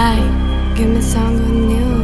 night. Give me some good news.